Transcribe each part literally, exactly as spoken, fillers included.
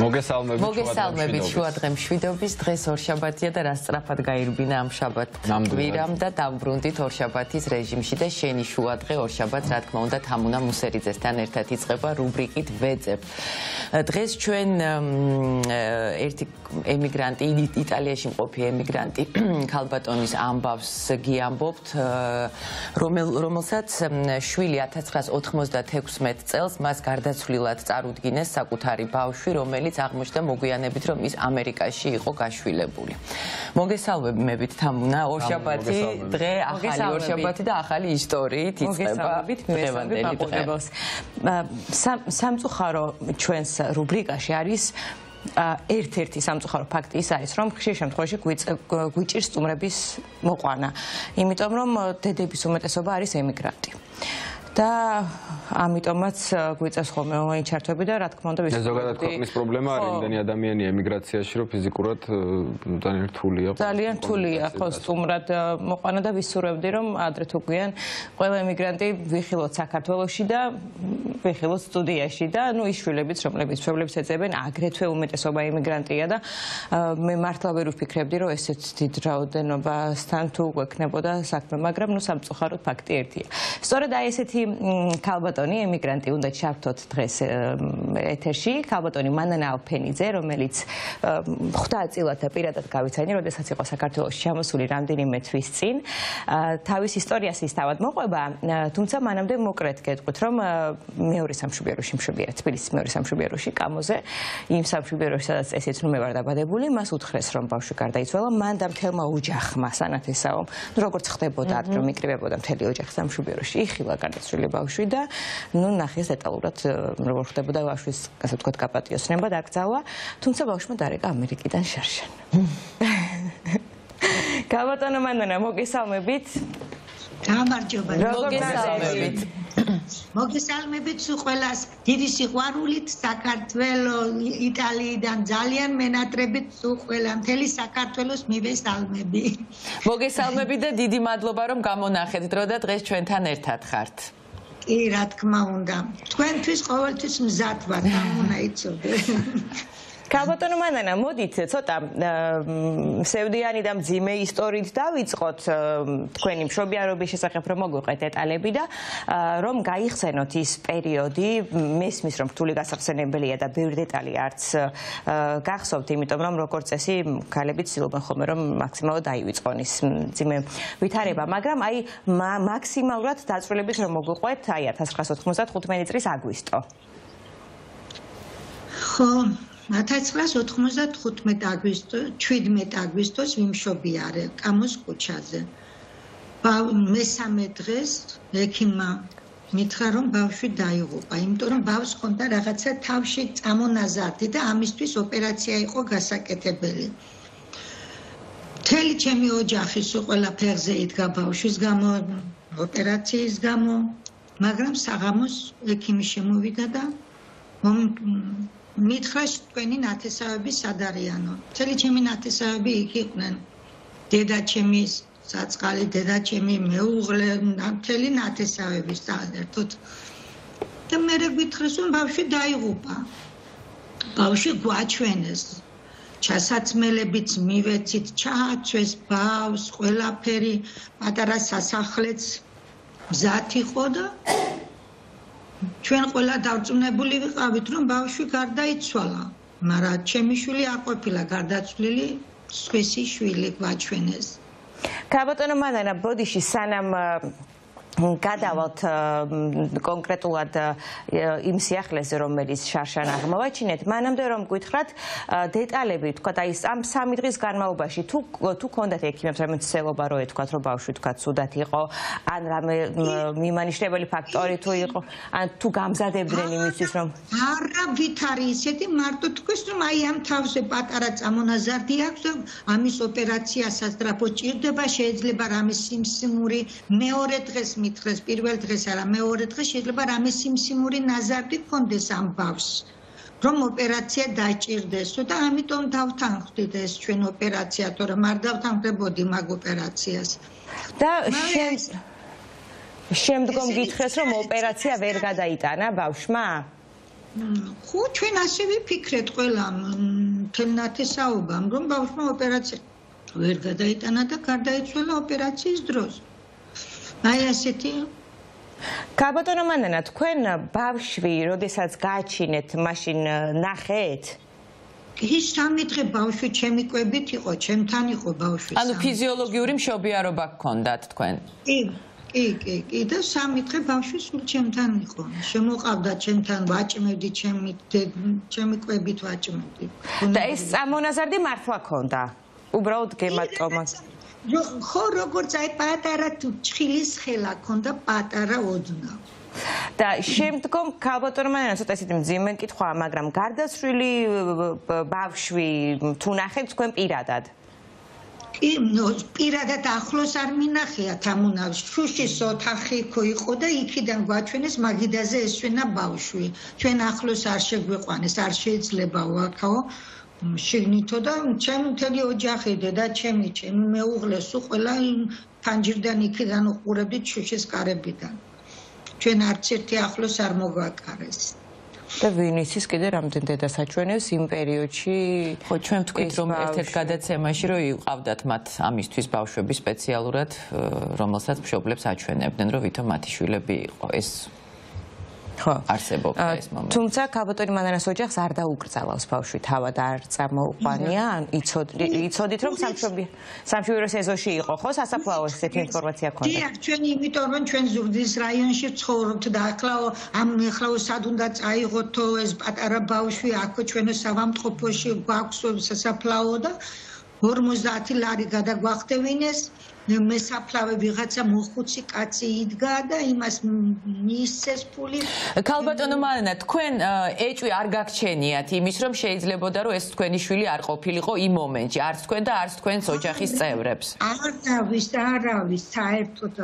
მოგესალმებით შუადღე მშვიდობის. დღეს ორშაბათია და რასწრაფად გაირბინა ამ შაბათი. ვირამ და დავბრუნდით ორშაბათის რეჟიმში და შენი შუადღე ორშაბათს, რა თქმა უნდა, თამუნა მუსერიძესთან ერთად იწყება რუბრიკით ვეძებ. დღეს ჩვენ ერთი ემიგრანტი, იტალიაში მყოფი ემიგრანტი ქალბატონის ამბავს გიამბობთ, რომელსაც შვილი ოთხმოცდათექვსმეტ წელს მას გარდაცვლილად წარუდგინეს საკუთარი ბავშვი, რომელიც აღმოჩნდა მოგვიანებით, რომ ის ამერიკაში იყო გაშვილებული. მოგესალმებით თამუნა, ორშაბათი დღე, ახალი ორშაბათი და ახალი ისტორიით იწყება. სამწუხარო ჩვენს რუბრიკაში არის ერთ-ერთი სამწუხარო ფაქტი ის არის, რომ ხშირ შემთხვევაში გვიჭირს სტუმრების მოყვანა, იმიტომ რომ დედების უმეტესობა არის ემიგრანტი. და ამიტომაც გვიწევს ხოლმე ონლაინ ჩართვები და რა თქმა უნდა ვისწავლებ. ზოგადად ქვეყნის პრობლემა არის იმდენი ადამიანი ემიგრაციაში, რომ ფიზიკურად ძალიან რთულია. ძალიან რთულია, ხო, სტუმრად მოყვანა და ვისურვებდი, რომ ადრე თუ გვიან ყველა ემიგრანტი ვიხილოთ საქართველოში და ვიხილოთ სტუდიაში და ნუ ის შვილებიც, რომლებიც შვილებს ეძებენ, აგრეთვე უმეტესობა ემიგრანტია და მე მართლა ვერ ვფიქრებდი, რომ ესეც დიდ რაოდენობასთან თუ გვექნებოდა საქმე, მაგრამ ნუ სამწუხაროდ ფაქტი ერთია. სწორედ აი ესეთი ქალბატონი ემიგრანტი უნდა ჩავთოთ დღეს ეთერში. ქალბატონი მანანა ალფენიძე, რომელიც ხვდა წილად და პირადად გავიცანი, როდესაც იყო საქართველოში ჩამოსული რამდენიმე თვის წინ. თავის ისტორიას ის თავად მოყვება, თუმცა მანამდე მოკლედ გეტყვით, რომ მეორე სამშობლოში მშობიარო, თბილისის მეორე სამშობლოში, კამოზე, იმ სამშობლოში, სადაც ესეც ნუ მე ვარ დაბადებული, მას უთხრეს, რომ ბავშვი გარდაიცვალა, მან და მთელმა ოჯახმა, სანამ ესაო, როგორც ხდებოდა, რომ იკრიბებოდა მთელი ოჯახი სამშობლოში, იხილა გარდა ცვლილი ბავშვი და ნუ ნახეს დეტალურად როგორ ხდებოდა ბავშვის, ასე ვთქვათ, გაპატიოსნება, დაკრძალვა, თუმცა ბავშვმა დარეკა ამერიკიდან შარშან. ქალბატონო მანანა, მოგესალმებით. გამარჯობა. მოგესალმებით. მოგესალმებით ყველას დიდი სიყვარულით, საქართველოს, იტალიიდან ძალიან მენატრებით ყველა, მთელი საქართველოს მივესალმები. მოგესალმებით და დიდი მადლობა, რომ გამონახეთ დრო და დღეს ჩვენთან ერთად ხართ. კი, რა თქმა უნდა. თქვენთვის ყოველთვის მზად ვარ, თამუნა, იცოდე. ქალბატონო მანანა, მოდით ცოტა სევდიანი და მძიმე ისტორიით დავიწყოთ, თქვენი მშობიარობის შესახებ რომ მოგვიყვეთ დეტალები და რომ გაიხსენოთ ის პერიოდი. მესმის, რომ რთული გასახსენებელია და ბევრი დეტალი არც გახსოვთ, იმიტომ რომ როგორც წესი ქალები ცდილობენ ხოლმე, რომ მაქსიმალურად აივიწყონ ის მძიმე ვითარება, მაგრამ აი მაქსიმალურად დაწვრილებით რომ მოგვიყვეთ აი ათას ცხრაას ოთხმოცდათხუთმეტი წლის აგვისტო. ხო, ათას ცხრაას ოთხმოცდათხუთმეტი აგვისტო, შვიდმეტ აგვისტოს ვიმშობიარე კამოს ქუჩაზე. მესამე დღეს ექიმმა მითხრა, რომ ბავშვი დაიღუპა, იმიტომ რომ ბავშვს ჰქონდა რაღაცა თავში წამონაზარდი და ამისთვის ოპერაცია იყო გასაკეთებელი. მთელი ჩემი ოჯახი სულ ყველა ფეხზე იდგა ბავშვის გამო, ოპერაციის გამო, მაგრამ საღამოს ექიმი შემოვიდა და მითხრას, თქვენი ნათესავები სად არიანო? მთელი ჩემი ნათესავები იქ იყვნენ. დედა ჩემი, საწყალი დედა ჩემი, მეუღლე, მთელი ნათესავები საერთოდ. და მე გვითხრეს, რომ ბავშვი დაიღუპა. ბავშვი გვაჩვენეს. ჩასაცმელებიც მივეცით, ჩააცვეს ბავშვს, ყველაფერი, პატარა სასახლეც მზად იყო და ჩვენ ყველა დავწუნებული ვიყავით, რომ ბავშვი გარდაიცვალა, მაგრამ ჩემი შვილი არ ყოფილა გარდაცვლილი, სხვისი შვილი გვაჩვენეს. ქალბატონო მანანა, ბოდიში სანამ გადავალთ კონკრეტულად იმ სიახლეზე, რომელიც შარშან აღმოვაჩინეთ, მანამდე რომ გითხრათ დეტალები, თქვა აი ამ სამი დღის განმავლობაში თუ თუ გქონდათ ექიმებს რამე ცდილობა, რომ ეთქვათ, რომ ბავშვი თქვა ცუდად იყო, ან რამე მიმანიშნებელი ფაქტორი თუ იყო, ან თუ გამზადებდნენ იმისთვის, რომ არავით არის ესეთი, მარტო თქვის, რომ აი ამ თავზე პატარა წამონაზარდი აქვს, ამის ოპერაცია სასწრაფო ჭირდება, შეიძლება რამე სიმსიმური, მეორე დღეს მითხრეს, პირველ დღეს არა, მეორე დღეს შეიძლება რამე სიმსიმური ნაზარდი გქონდეს ამ ბავშვს, რომ ოპერაცია დაჭირდეს და ამიტომ დავთანხმდით ეს ჩვენ ოპერაცია, თორემ არ დავთანხმდებოდი მაგ ოპერაციას. და შემდგომ გითხრეს, რომ ოპერაცია ვერ გადაიტანა ბავშვმა? Cu cine așa vi picret cu elam, telnate sau bam, rom băușma operație. Vergada e tanata, carda e ceva operație zdroz. Aia se tii. Câbătă nomanenat, cu ena băușvi, rodesați găcinet, mașin nahet. Hiç tam mitre băușvi, ce micu e biti, o ce mtani cu băușvi. Anu fiziologi urim și obiarobac condat cu en. Egg, egg. Ida sam mitre băușvi sul ce mtani cu. Și mă găvda ce mtani băcem evdi ce mit ce micu e biti băcem evdi. Da, este amonazardi marfa conda. Ubraut gemat omas. Xor rogorts ai patara tuchxilis xela konda patara oduna. Da, შემდგომ ქალბატონმა ასე წესით მძიმენ კითხვა, მაგრამ გარდაცვლილი ბავშვი თუ ნახეთ თქვენ პირადად. კი, პირადად ახლოს არ მინახიათ ამუნავს. შუშის ოთახი ხო იყო და იქიდან გვაჩვენეს მაგიდაზე ესვენა ბავშვი. ჩვენ ახლოს არ შეგვიყვანეს, არ შეიძლებაო აქო. შეგნითო და ჩემი მთელი ოჯახი და ჩემი ჩემი მეუღლესო ყველა ფანჯრიდან იქიდან უყურებდით შუშის კარებიდან. Ჩვენ არც ერთი ახლოს არ მოგვაკარეს. და ვინისის კიდე რამდენ დედასაჩვენებს იმ პერიოდში? ხო, ჩვენ ვთქვით, რომ ერთ-ერთ გადაცემაში რომ იყავდათ მათ ამისთვის ბავშვები სპეციალურად, რომელსაც მშობლებს აჩვენებდნენ, რომ ვითომ მათი შვილები იყო. ეს არსებობდა ეს მომენტი. Თუმცა ქალბატონი მანანას ოჯახს არ დაუკრძალავს ბავშვი, თავად არ წამოუყვანია, იცოდით რომ სამშობლო სეზონში იყო, ხო, სასაფლაოს ეს ინფორმაცია ქონდა. დიახ, ჩვენ იმიტომ რომ ჩვენ ზურგის რაიონში ცხოვრობთ და ახლა ამ ახლაო სად უნდა წაიღოთო ეს პატარა ბავშვი, აქო ჩვენო სავამყოფოში გვაქვს სასაფლაო და ორმოცდაათი ლარი გადაგვახდევინეს. Mesaflave vighaca moxutsi katsi idga da imas misses puli. Kalbatono manena, tkven eçvi ar gakcheniat, imis rom sheidzleboda rom es tkveni shvili ar ყოფილიყო იმ მომენტში, არც tkven da არც tkvens ოჯახის წევრებს. Არავის და არავის საერთოდ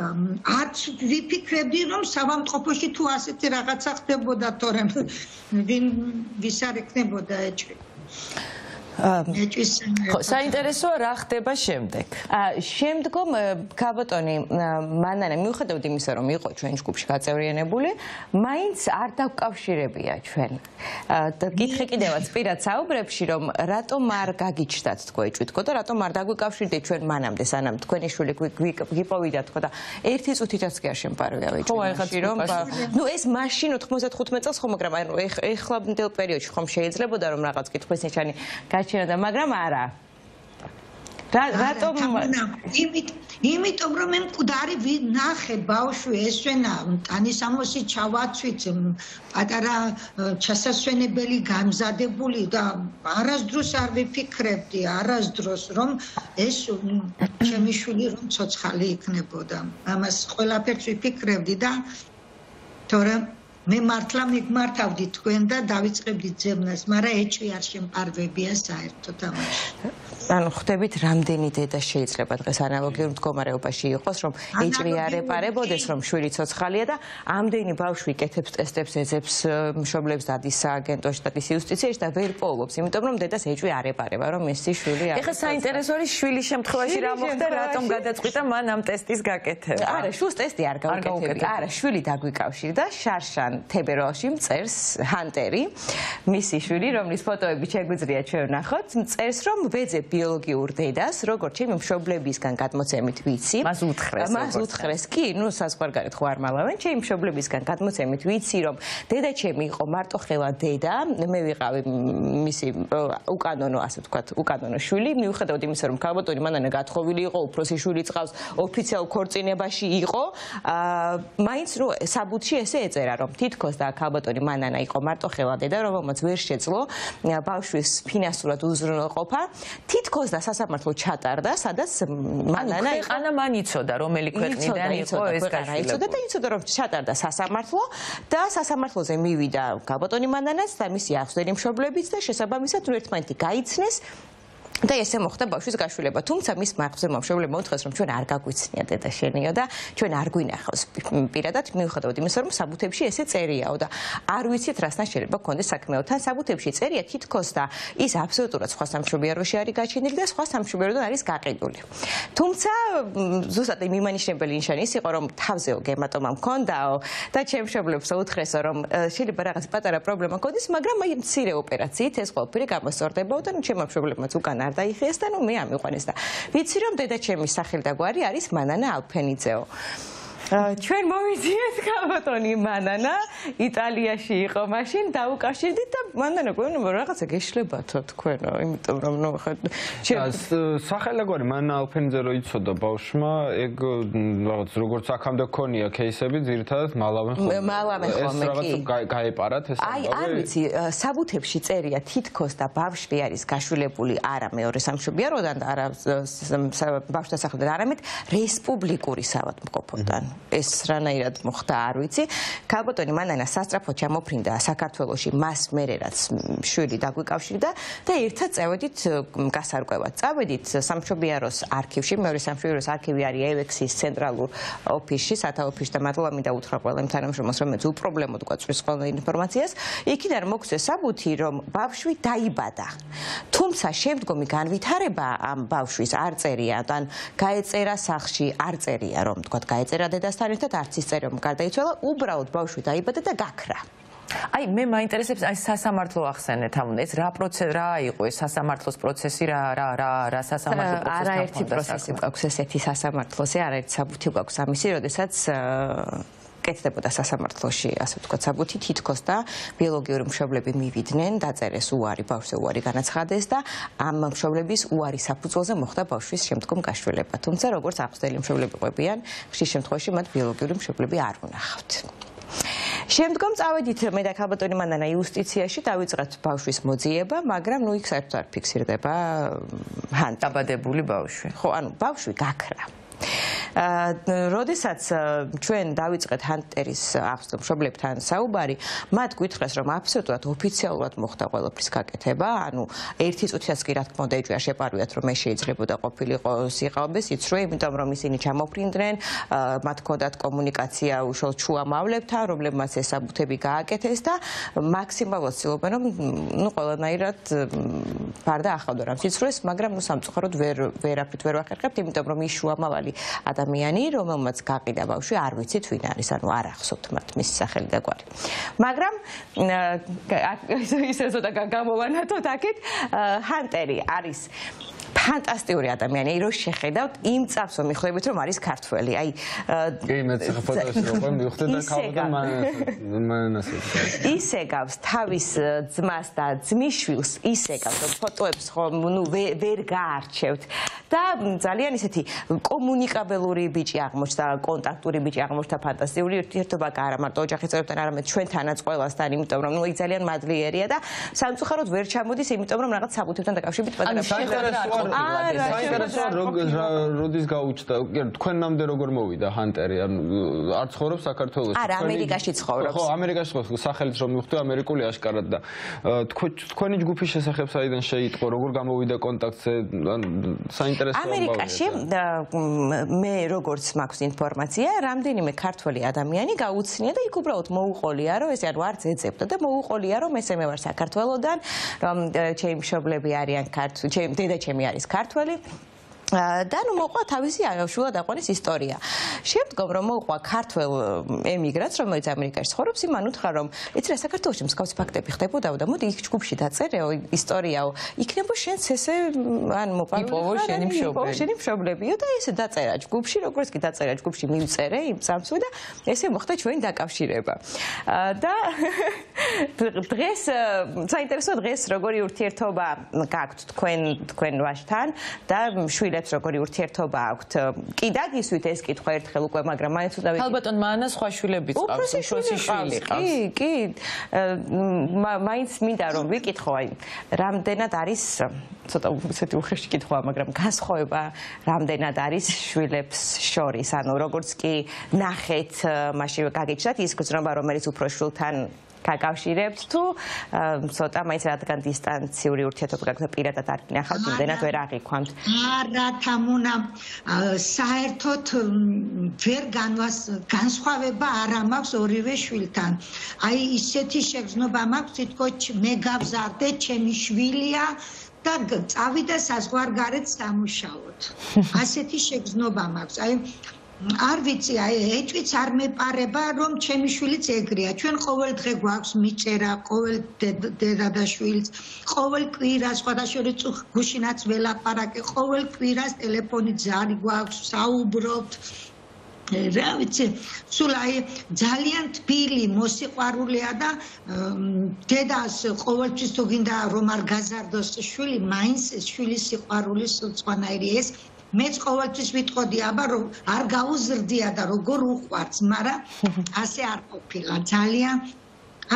არც ვიფიქრებდი რომ სამამწყობოში თუ ასეთი რაღაცა ხდებოდა თორემ ვინ ვის არ ეკნებოდა ეჭვი. საინტერესოა რა ხდება შემდეგ. Შემდგომ ქალბატონი მანანა მიუხედავად იმისა რომ იყო ჩვენ ჯგუფში გაწევრიანებული, მაინც არ დაკავშირებია ჩვენ. კითხე კიდევაც პირად საუბრებში რომ რატომ არ გაგიჩნდათ თქო ეჭვი თქო და რატომ არ დაგვიკავშირდით ჩვენ მანამდე სანამ თქვენი შვილი გიპოვიდა თქო და ერთი წუთითაც კი არ შემპარავია ეჭვი რომ ნუ ეს მაშინ ოთხმოცდათხუთმეტ წელს ხომ მაგრამ ანუ ეხლა მდელ პერიოდში ხომ შეიძლებოდა რომ რაღაც კითხვის ნიშანი Căciunea, dar magram ara. Ratom. Imitom rom em kudari vid nahet baushvi esvena. Ani samosi chavatsvit patara chasasvenebeli gamzadebuli da arasdros ar vifikrebdi, arasdros rom es chemi shvili rom tsotskhali ikneboda. Amas qvelapers vifikrebdi da tore მე მართლა მიგმართავდი თქვენ და დავიწყებდი ძებნას, მაგრამ ეჭვი არ შემპარვებია საერთოდ ამაში. ანუ ხვდებით რამდენი დედა შეიძლება დღეს ანალოგიურ მდგომარეობაში იყოს, რომ ეჭვი არ ეპარებოდეს, რომ შვილი ცოცხალია და ამდენი ბავშვი კეთებს ტესტებს, ეძებს მშობლებს დადის სააგენტოში და ის იუსტიციაში და ვერ პოულობს, იმიტომ რომ დედას ეჭვი არ ეპარება, რომ მისი შვილი არ. ეხლა საინტერესო არის შვილის შემთხვევაში რა მოხდა, რატომ გადაწყვიტა მან ამ ტესტის გაკეთება? არა, შუს ტესტი არ გავაკეთებია. არა, შვილი დაგვიკავშირდა შარშან თებერვალში მწერს ჰანტერი მისი შვილი რომლის ფოტოები შეგვიძლია ჩვენ ნახოთ მწერს რომ ვეძებ ბიოლოგიურ დედას როგორც ჩემი მშობლებისგან გადმოცემით ვიცი მას უთხრეს მას უთხრეს კი ნუ საზღვარგარეთ ხო არ მალავენ ჩემი მშობლებისგან გადმოცემით ვიცი რომ დედა ჩემი იყო მარტოხელა დედა მე ვიყავი მისი უკანონო ასე ვთქვათ უკანონო შვილი მიუხედავად იმისა რომ ქალბატონი მანანა გათხოვილი იყო უფროსი შვილი წავს ოფიციალურ ქორწინებაში იყო მაინც რო საბუთში ესე ეწერა რომ თითქოს და ქალბატონი მანანა იყო მარტოხელა დედა, რომელმაც ვერ შეძლო ბავშვის ფინანსურად უზრუნველყოფა, თითქოს და სასამართლო ჩატარდა, სადაც მანანა იყანა მან იცოდა, რომელი ქვეყნიდან იყო ეს გაშვება. იცოდა და იცოდა რომ ჩატარდა სასამართლო და სასამართლოზე მივიდა ქალბატონი მანანაც და მისი ახლო მშობლებიც და შესაბამისად ერთმანეთი გაიცნეს Da, este moștă, băușii zgâșuile, bătun, să mi smart, să mă șeule, mă utrez, mă șeule, arca cu ține, de da, șenie, da, ce un arguine, piratat, mi-o hădă, mi s-ar să buteb și este țăria, da, aruiți trasna șeule, bă, conde, să mi-o tan, să buteb și țăria, kit costa, is absolut urăț, hoasam șubier, roșii, arica, cine, de hoasam șubier, da, risc acredul. Tumța, zusa de mima niște belinșani, si orom, tavzeu, gematom, am condao, da, ce-mi șeule, să utrez, orom, și libera, spatara problema, conde, magram, mai în țire operații, te scopri, ca mă sorte, băută, nu ce mă șeule, mă țucana. Dar este nu mi-am iuhanista. Vițirăm de ce mi s-a hildă guari, aris manana alpenizeu. Ჩვენ მოვიძიეთ კაბატონი მანანა იტალიაში იყო მაშინ დაუკავშირდით და მანანა გვენო რაღაცა გეშლებათო თქვენო იმიტომ რომ ნუ ხა სახელაგვარი მანანა ალფენიძე რო იცოდა ბავშმა ეგ რაღაც როგორც აქამდე ქონია кейსები ძირთადად მალავენ ხოლმე მალავენ ხოლმე კი ეს რაღაც გაეპარათ ეს აი არ ვიცი საბუთებში წერია თითქოს და ბავშვი არის გაშვილებული არა მეორე სამშობია როდან და არა ბავშვთან საერთოდ არამედ რესპუბლიკური საავადმყოფოდან ეს რანაირად მოხდა არ ვიცი. Კაბატონი მანანა სასწრაფოდ ჩამოფრინდა საქართველოში მას მერე რაც შვილი დაგვიკავშირდა და ერთად წავედით გასარკვევად. წავედით სამშობიაროს არქივში, მეორე სამშობიაროს არქივი არის ევექსის ცენტრალურ ოფისში, სათაო ოფისში და მადლობა მინდა უთხრა ყველა იმ თანამშრომელს, რომელიც უპრობლემოდ გვაწვის ყველა ინფორმაციას. იქიდან მოგცეს საბუთი, რომ ბავშვი დაიბადა. თუმცა შემდგომი განვითარება ამ ბავშვის არ წერია, ან გაეწერა სახლში არ წერია, რომ თქვა გაეწერა დედასთან ერთად არც ის წერია, რომ გარდაიცვალა, უბრალოდ ბავშვი დაიბადა და გაქრა. Ai, mie mă interesează, ai să să martlo axene, am unde, ra procedura, o să să martlos procesi, ra ra ra ra să să martlos procesi. Ara erti procesi, ca să se ți să să martlos, ara erti sabutiu, ca să misiro, desaț კეთდებოდა სასამართლოში, ასე ვთქვათ, საბუთი თითქოს და ბიოლოგიური მშობლები მივიდნენ, დაწერეს უარი, ბავშვზე უარი განაცხადეს და ამ მშობლების უარი საფუძველზე მოხდა ბავშვის შემდგომ გაშველება. Თუმცა, როგორც აღზრდელი მშობლები ყვებიან, ხშირ შემთხვევაში მათ ბიოლოგიური მშობლები არ უნახავთ. Შემდგომ წავედით მე და კაბატონი მანანა იუსტიციაში დავიწყეთ ბავშვის მოძიება, მაგრამ ნუ იქ საერთოდ არ ფიქსირდება ან დაბადებული ბავშვი. ხო, ანუ ბავშვი გაქრა. Rodisați ჩვენ დავიწყეთ ჰანტერის აღზრდილი მშობლებთან საუბარი, მათ გითხრეს რომ აბსოლუტურად ოფიციალურად მოხდა ყველაფრის გაკეთება, ანუ ერთი წუთიაც კი რა თქმა უნდა ეჭვია შეპარვიათ რომ მე შეიძლებოდა ყოფილიყო სიყალბეს იცრუე, იმიტომ რომ ისინი ჩამოფრინდნენ, მათ ჰქონდათ კომუნიკაცია უშუალოდ შუამავლებთან, რომლებმაც ეს საბუთები გააკეთეს და მაქსიმალურად ცდილობენ რომ ნუ ყველანაირად გარდა ახალდო რამს იცრუეს, მაგრამ ნუ სამწუხაროდ ვერ ვერაფრით ვერ ვახერხებთ, იმიტომ რომ ის შუამავალი ადამიანი, რომელმაც გაყიდა ბავშვი, არ ვიცით ვინ არის, ანუ არ ახსოვთ მათ მის სახელი და გვარი. მაგრამ ისე ზოთა გამოვანათოთ აქეთ, ჰანტერი არის ფანტასტიკური ადამიანი, რომ შეხედავთ იმ წამს რომ მიხვდებით რომ არის ქართველი. Აი, კი მე ფოტოებში რომ მივხვდით და ქალბატონ მანანას. ისე გავს თავის ძმას და ძმიშვილს, ისე გავს ფოტოებს ხომ ნუ ვერ გაარჩევთ და ძალიან ისეთი კომუნიკაბელური ბიჭი აღმოჩნდა, კონტაქტური ბიჭი აღმოჩნდა, ფანტასტიკური ერთობა არა მარტო ოჯახის წევრებთან, არამედ ჩვენთანაც ყველასთან, იმიტომ რომ ნუ ის ძალიან მადლიერია და სამწუხაროდ ვერ ჩამოდის, იმიტომ რომ რაღაც საბუთებთან დაკავშირებით პატარა როდის გაუჩნდა, თქვენამდე როგორ მოვიდა ჰანტერი, არ ცხოვრობს საქართველოში? არა, ამერიკაში ცხოვრობს. ხო, ამერიკაში ცხოვრობს, სახელიც რომ მივხვდი, ამერიკული აშკარად და თქვენი ჯგუფის შესახებ საიდან შეიტყო, როგორ გამოვიდა კონტაქტზე, საინტერესოა. ამერიკაში მე როგორც მაქვს ინფორმაცია, რამდენიმე ქართველი ადამიანი გაუცნია და იქ უბრალოდ მოუყოლია, რომ ეს არ ვარ ეძებდა და მოუყოლია, რომ ესე მე ვარ საქართველოდან, რომ ჩემი მშობლები არიან ქართველი, ჩემი დედა ჩემი არის ქართველი და ნუ მოყვა თავისი აღშულა დაყვანის ისტორია. Შემდგომ რომ მოყვა ქართველ ემიგრანტს, რომელიც ამერიკაში ცხოვრობს, იმან უთხრა რომ ეცრა საქართველოში მსგავსი ფაქტები ხდებოდაო და მოდი იქ ჯგუფში დაწერეო ისტორიაო. იქნებო შენს ესე ან მოპოვო შენი მშობლები. შენი მშობლებიო და ესე დაწერა ჯგუფში, როგორც კი დაწერა ჯგუფში მიმწერე იმ წამსვე და ესე მოხდა ჩვენი დაკავშირება. და დღეს საინტერესო დღეს როგორი ურთიერთობა გაქვთ თქვენ თქვენ ვაშთან და შვილი როგორი ურთიერთობა აქვთ? კი დაგისვით ეს კითხვა ერთხელ უკვე, მაგრამ მაინც უნდა ვიტყვი. ალბატონ მანანას სხვა შვილებიც ყავს, უფროსი შვილი ყავს. კი, კი. მაინც მინდა რომ ვიკითხო, აი, რამდენად არის ცოტა ისეთი უხეში კითხვა, მაგრამ განსხვავება რამდენად არის შვილებს შორის? ანუ როგორც კი ნახეთ, მაშინ გაგიჩნდათ ის გზნობა, რომელიც უფროს შვილთან Kakavshirevstu sota mais radagan distantsiyuri urtietovgagza piratat ar ginakhavt, იმდენად ვერ აგიქვამთ. Არა, თამუნა საერთოდ ვერ განსხვავება არ მაქვს ორივე შვილთან. Აი ისეთი შეგრძნობა მაქვს, თითქოს მე გავზარდე, ჩემი შვილია და წავიდა საზღვარგარეთ სამუშაოდ. ასეთი შეგრძნობა მაქვს. აი არ ვიცი, აი ეს ვიც არ მეპარება, რომ ჩემი შვილიც ეგრეა. ჩვენ ყოველ დღე გვაქვს მიწერა, ყოველ დედა და შვილს, ყოველ კვირას, სხვადასხვა გუშინაც ველაპარაკი, ყოველ კვირას ტელეფონი ძარი გვაქვს, საუბრობთ. რა ვიცი, სულ აი ძალიან თბილი მოსიყვარულეა და დედას ყოველთვის თუ გინდა რომ არ გაზარდოს შვილი, მაინც შვილის სიყვარულის სხვანაირი ეს მეც ყოველთვის ვიტყოდი აბა რომ არ გაუზრდია და როგორ უყვარს, მაგრამ ასე არ ყოფილა. ძალიან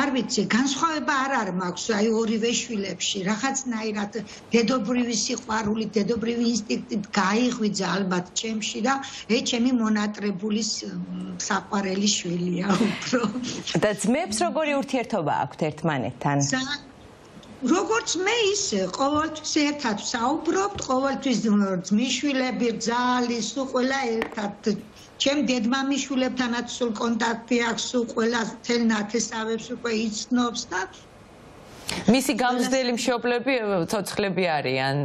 არ ვიცი, განსხვავება არ არ მაქვს აი ორივე შვილებში. Რაღაცნაირად დედობრივი სიყვარული, დედობრივი ინსტინქტით გაიღვიძა ალბათ ჩემში და ეს ჩემი მონატრებულის საყვარელი შვილია უფრო. და ძმებს როგორი ურთიერთობა აქვს ერთმანეთთან? Როგორც მე ისე, ყოველთვის ერთად საუბრობთ, ყოველთვის ძმისშვილები, ძალი, სულ ყველა ერთად. Ჩემ დედმამიშვილებთანაც სულ კონტაქტი აქვს, სულ ყველა თელ ნათესავებს უკვე იცნობს და მისი გამზდელი მშობლები, ცოცხლები არიან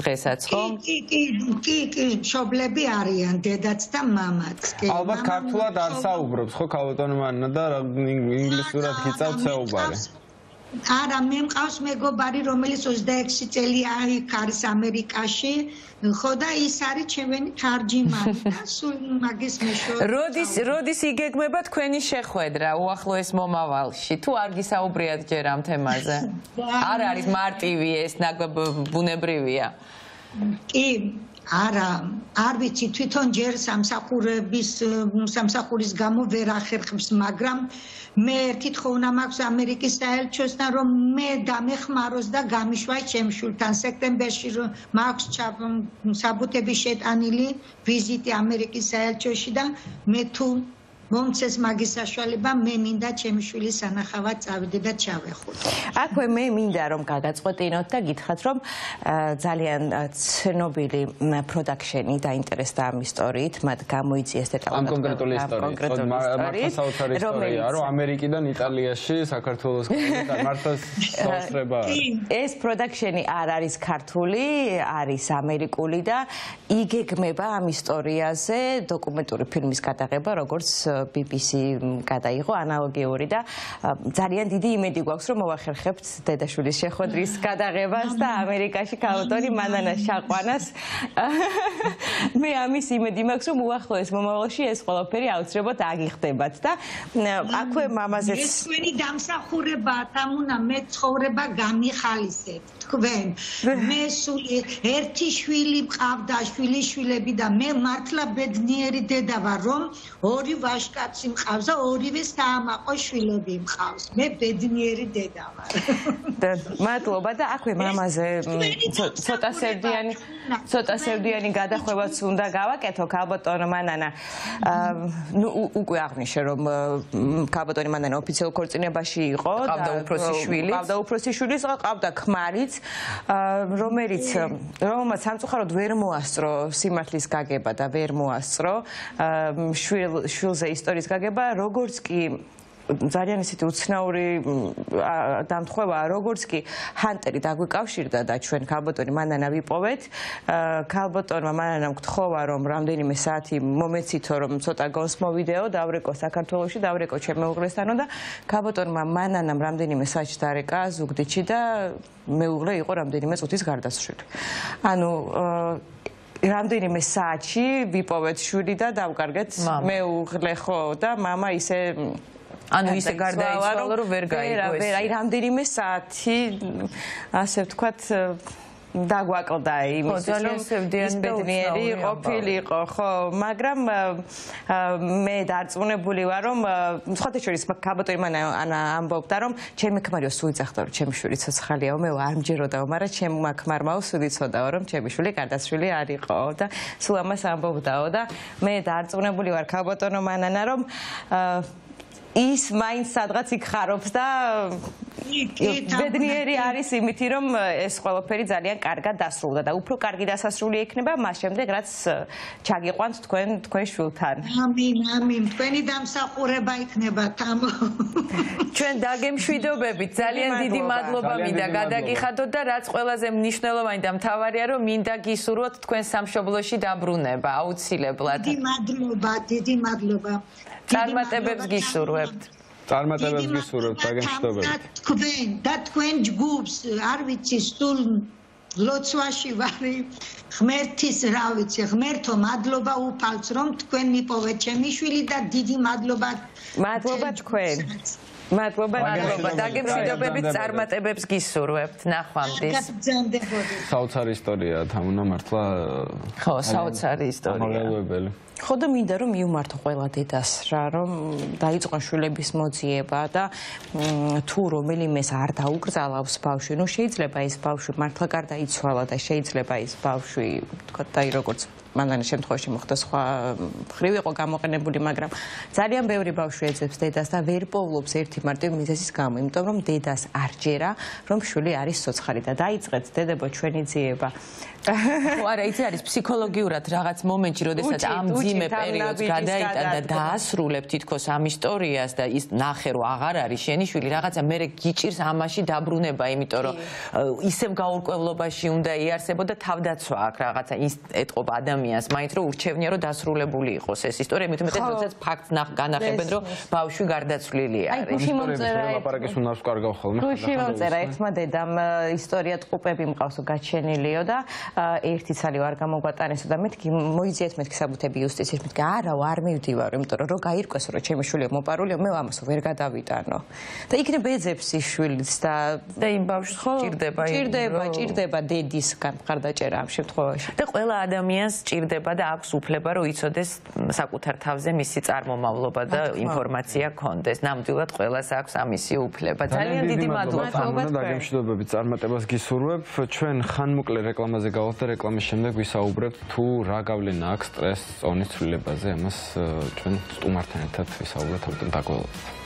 დღესაც, ხო? კი, კი, კი, კი, მშობლები არიან, დედაც და მამაც. ალბათ ქართულად არ საუბრობს, ხო, ქალბატონო ანა და ინგლისურად გიწავთ საუბარი. Ara, mie îmi cauți megobari romeli ოცდაექვსი წელია არის ამერიკაში, ხო და ის არის ჩემი თარჯიმანი და სულ მაგის მეშორე. Roდის roდის იგეგმება თქვენი შეხვედრა უახლოეს მომავალში. Თუ არ გისაუბრიათ ჯერ ამ თემაზე. არ არის მარტივი ეს, ბუნებრივია. კი, არა, არ ვიცი, თვითონ ჯერ სამსახურების სამსახურის გამო ვერ ახერხებს, მაგრამ მე ერთი თხოვნა მაქვს ამერიკის საელჩოსთან, რომ მე დამეხმაროს და გამიშვას ჩემ შვილთან. Სექტემბერში მაქვს საბუთები შეტანილი ვიზიტი ამერიკის საელჩოში და მე თუ მომცეს მაგის საშუალება, მე მინდა ჩემი შვილის სანახავად წავიდე და ჩავეხურე. Აქვე მე მინდა რომ გაგაწყვეტინოთ და გითხრათ რომ ძალიან ცნობილი პროდაქშენი დაინტერესდა ამ ისტორიით, მათ გამოიწვიეს დეტალურად. Am concretul istoriei, Marta საოცარი ისტორია, რომ ამერიკიდან იტალიაში საქართველოს და მარტოს სწორება. ეს პროდაქშენი არ არის ქართული, არის ამერიკული და იგეგმება ამ ისტორიაზე დოკუმენტური ფილმის გადაღება, როგორც ბი ბი სი გადაიღო ანალოგიური და ძალიან დიდი იმედი გვაქვს რომ მოვახერხებთ დედაშვილის შეხვედრის გადაღებას და ამერიკაში ქალბატონი მანანას შაყვანას. მე ამის იმედი მაქვს რომ უახლოეს მომავალში ეს ყველაფერი აუცილებლად აგიხდებათ და აქვე მამაზეც ეს თქვენი დამსახურებაა, თამუნა, მე ცხოვრება გამიხალისეთ თქვენ. მე სულ ერთი შვილი მყავდა, შვილიშვილები და მე მართლა ბედნიერი დედა ვარ რომ ორი ვაშკაცი მყავს და ორივე საამაყო შვილები მყავს. მე ბედნიერი დედა ვარ. მადლობა და აქვე მამაზე ცოტა სევდიანი ცოტა სევდიანი გადახვევაც უნდა გავაკეთო ქალბატონო მანანა. ნუ უკვე აღნიშნე რომ ქალბატონი მანანა ოფიციალურ ქორწინებაში იყო და ყავდა უფროსი შვილი. ყავდა უფროსი შვილი, ყავდა ქმარიც, რომელიც რომელმაც სამწუხაროდ ვერ მოასწრო სიმართლის გაგება და ვერ მოასწრო შვილ შულზე ისტორიის გაგება, როგორც კი ძალიან ისეთი უცნაური დამთხვევა, როგორც კი ჰანტერი დაგვიკავშირდა და ჩვენ ქალბატონი მანანა ვიპოვეთ. ქალბატონმა მანანამ გთხოვა რომ რამდენიმე საათი მომეცითო რომ ცოტა გონს მოვიდეო, დავრეკო საქართველოში, დავრეკო ჩემ მეუღლესთანო და ქალბატონმა მანანამ რამდენიმე საათში დარეკა ზუგდიდში და მეუღლე იყო რამდენიმე წუთის გარდაცვლილი. ანუ რამდენიმე საათში ვიპოვეთ შვილი და დავკარგეთ მეუღლე, ხო და მამა ისე ანუ ისე გარდაიცვალა რომ ვერ გაიგო ეს. Აი რამდენიმე საათი ასე ვთქვათ დაგვაკლდა იმისთვის რომ სევდიანი ბედნიერი ყოფილიყო, ხო, მაგრამ მე დარწმუნებული ვარ რომ სხვათა შორის ქალბატონი მანანა ამბობდა რომ ჩემი ქმარიო სულ იძახდა რომ ჩემი შვილი ცოცხალიაო, მე არ მჯეროდაო, მაგრამ ჩემმა ქმარმაო სულ იცოდაო რომ ჩემი შვილი გარდაცვლილი არისო და სულ ამას ამბობდაო და მე დარწმუნებული ვარ ქალბატონო მანანა რომ ის მაინც სადღაც იქხარობს და ბედნიერი არის იმით, რომ ეს ყველაფერი ძალიან კარგად დასრულდა და უფრო კარგი დასასრული ექნება მას შემდეგ, რაც ჩაგიყვანთ თქვენ თქვენ შვილთან. ამინ, ამინ, თქვენი დამსახურება იქნება თამო. Ჩვენ დაგემშვიდობებით, ძალიან დიდი მადლობა მინდა გადაგიხადოთ და რაც ყველაზე მნიშვნელოვანი და მთავარია, რომ მინდა გისურვოთ თქვენ სამშობლოში დაბრუნება აუცილებლად. დიდი მადლობა, დიდი მადლობა. წარმატებებს გისურვებთ. Წარმატებებს გისურვებთ, დაგემშვიდობებით. თქვენ და თქვენ ჯგუფს, არ ვიცი, სულ ლოცვაში ვარი, ღმერთის, რა ვიცი, ღმერთო, მადლობა უფალს, რომ თქვენ მიპოვეთ ჩემი შვილი და დიდი მადლობა. Მადლობა თქვენ. Მადლობა, მადლობა. დაგემშვიდობებით, წარმატებებს გისურვებთ. ნახვამდის. საოცარი ისტორიაა, თამუნა მართლა. ხო, საოცარი ისტორია. Ხო და მინდა რომ მივმართო ყველა დედას რა რომ დაიწყონ შვილების მოძიება და თუ რომელიმეს არ დაუკრძალავს ბავშვი, ნუ შეიძლება ეს ბავშვი მართლა გარდაიცვალა და შეიძლება ეს ბავშვი თქვა და როგორც მანამდე შემთხვევაში მოხდა სხვა ხრივ იყო გამოყენებული, მაგრამ ძალიან ბევრი ბავშვი ეძებს დედას და ვერ პოულობს ერთი მარტივი მიზეზის გამო, იმიტომ რომ დედას არ ჯერა რომ შვილი არის სოცხალი და დაიწყეთ დედებო ჩვენი ძიება. Cu are aici aris psihologiura, dragați momentele odesat am zime perioade gadaita da dasruleptit cos am istoria asta ist nacheru agara risheni shvili dragați mere gichirs amashi dabruneba imitor ro isem gaurqevlobashi unda iarsevoda tavdatsva ak dragața etqoba adamias mait ro urchevnia ro dasrulebuli iqos es istoria მეთუმეტე როდესაც ფაქტს განახებენ რომ ბავშვი გარდაცვლილი არის. Ai gushi momzera ლაპარაკის უნდა შევკარგავ ხოლმე. Gushi momzera ერთმა დედამ ისტორია ტყუპები მყავსო გაჩენილიო და ერთი ცალი არ გამოგვატანეს და მეთქი მოიძიეთ მეთქი საბუთები იუსტიციაში მეთქი არა არ მივდივარ იმიტომ რომ გაირკვეს რომ ჩემი შვილი მოპარულია მე ამას ვერ გადავიტანო და იქნებ ეძებს ის შვილიც და და იმ ბავშვს ხო ჭირდება ჭირდება ჭირდება დედის გარდაჭერა ამ შემთხვევაში და ყველა ადამიანს ჭირდება და აქვს უფლება რომ იცოდეს საკუთარ თავზე მისი წარმომავლობა და ინფორმაცია გქონდეს ნამდვილად ყველას აქვს ამისი უფლება ძალიან დიდი მადლობა დაგემშვიდობებით წარმატებას გისურვებ ჩვენ ხანმოკლე რეკლამაზე და რეკლამის შემდეგ ვისაუბრებთ თუ რა გავლენა აქვს სტრესს წონის ცვლილებაზე ამას ჩვენ სტუმართან ერთად ვისაუბრებთ ამიტომ დაგვალოთ